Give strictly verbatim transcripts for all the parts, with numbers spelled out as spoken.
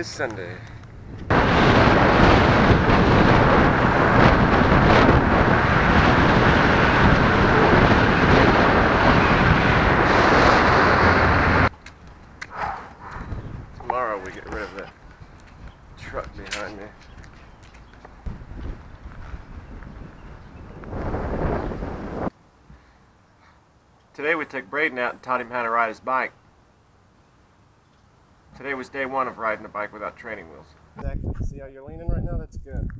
is Sunday. Tomorrow we get rid of that truck behind me. Today we took Braden out and taught him how to ride his bike. Today was day one of riding a bike without training wheels. Exactly. See how you're leaning right now? That's good.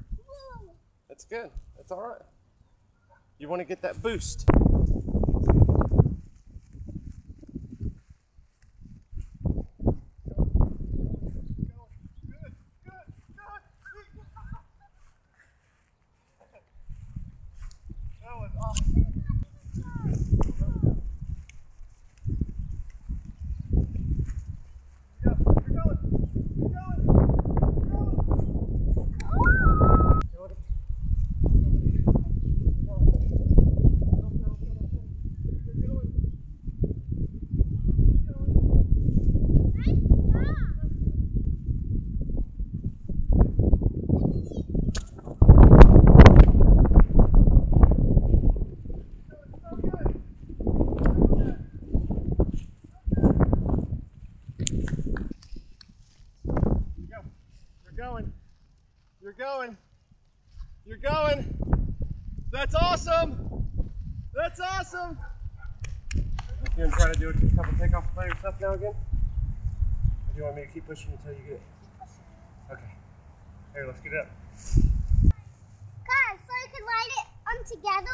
That's good. That's all right. You want to get that boost. You're going. You're going. That's awesome. That's awesome. You're going to try to do a couple takeoffs by yourself now again? Or do you want me to keep pushing until you get it? Okay. Here, let's get it up. Guys, so you can light it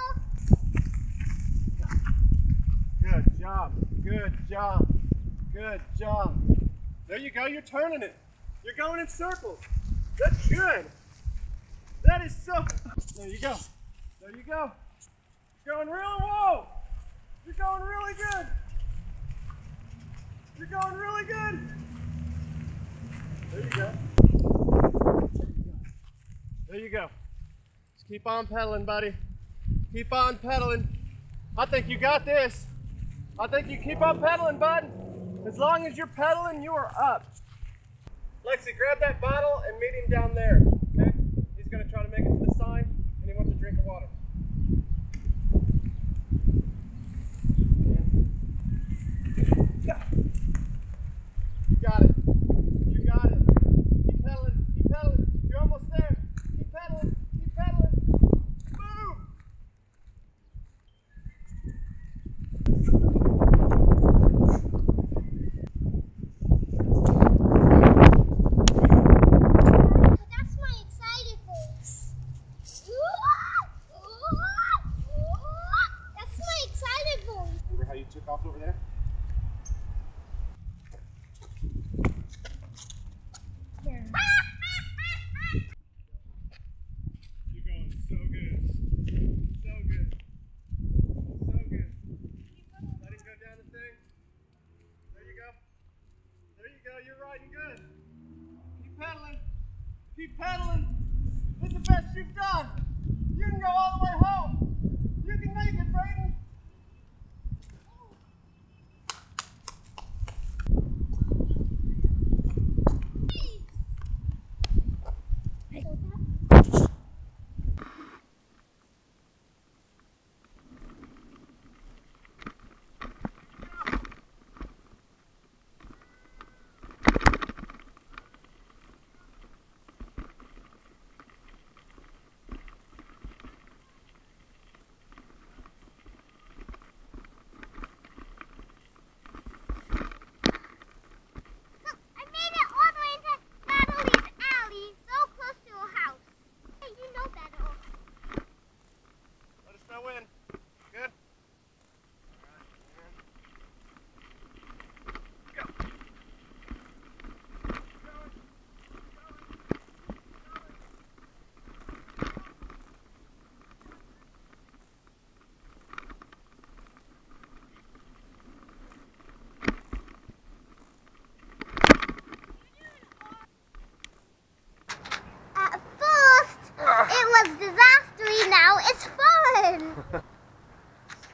on together. Good job. Good job. Good job. There you go. You're turning it. You're going in circles. That's good. That is so. There you go. There you go. You're going really well. You're going really good. You're going really good. There you go. There you go. Just keep on pedaling, buddy. Keep on pedaling. I think you got this. I think you keep on pedaling, bud. As long as you're pedaling, you are up. Lexi, grab that bottle and meet him down there, okay? He's going to try to make it to the sign, and he wants a drink of water. Yeah. You got it. You got it. Keep pedaling. Keep pedaling. You're almost there. Keep pedaling. Keep pedaling. Keep pedaling. It's the best you've done. You can go all the way home. You can make it, Braden.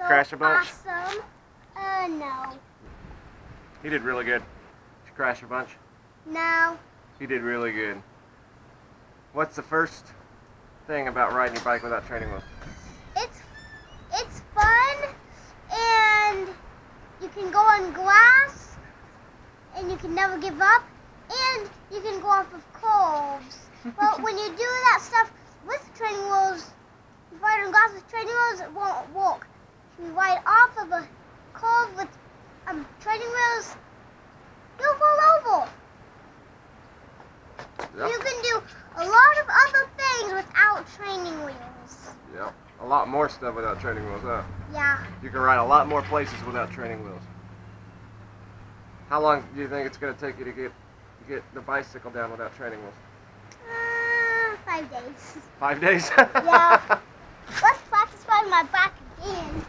Crash a bunch? Awesome. Uh, no. He did really good. Did you crash a bunch? No. You did really good. What's the first thing about riding your bike without training wheels? It's, it's fun, and you can go on glass, and you can never give up, and you can go off of curves. But when you do that stuff with training wheels, you ride on glass with training wheels, it won't work. If you ride off of a curve with um, training wheels, you'll fall over. Yep. You can do a lot of other things without training wheels. Yep. A lot more stuff without training wheels, huh? Yeah. You can ride a lot more places without training wheels. How long do you think it's going to take you to get get the bicycle down without training wheels? Uh, five days. Five days? Yeah. Let's practice riding my bike again.